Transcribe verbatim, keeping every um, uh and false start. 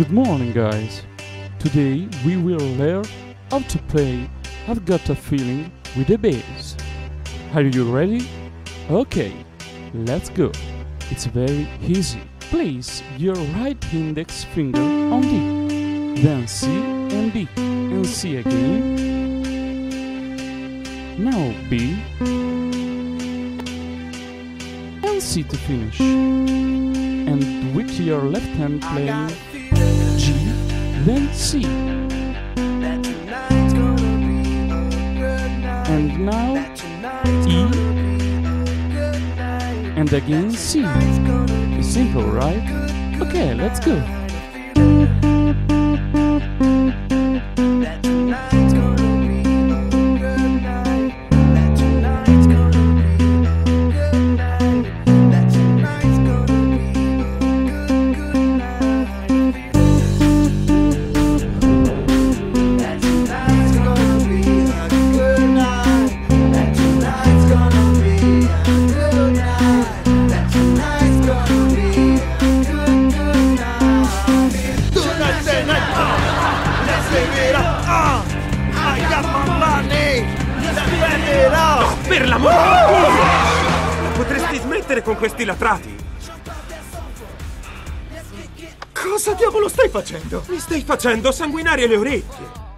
Good morning, guys. Today we will learn how to play I've Got a Feeling with the bass. Are you ready? Okay, let's go. It's very easy. Place your right index finger on D, then C and B, and C again. Now B and C to finish. And with your left hand playing G, then C. That tonight's gonna be a good night. And now E, and again C. It's simple, right? Okay, let's go. Per l'amore di Dio! La potresti smettere con questi latrati? Cosa diavolo stai facendo? Mi stai facendo sanguinare le orecchie!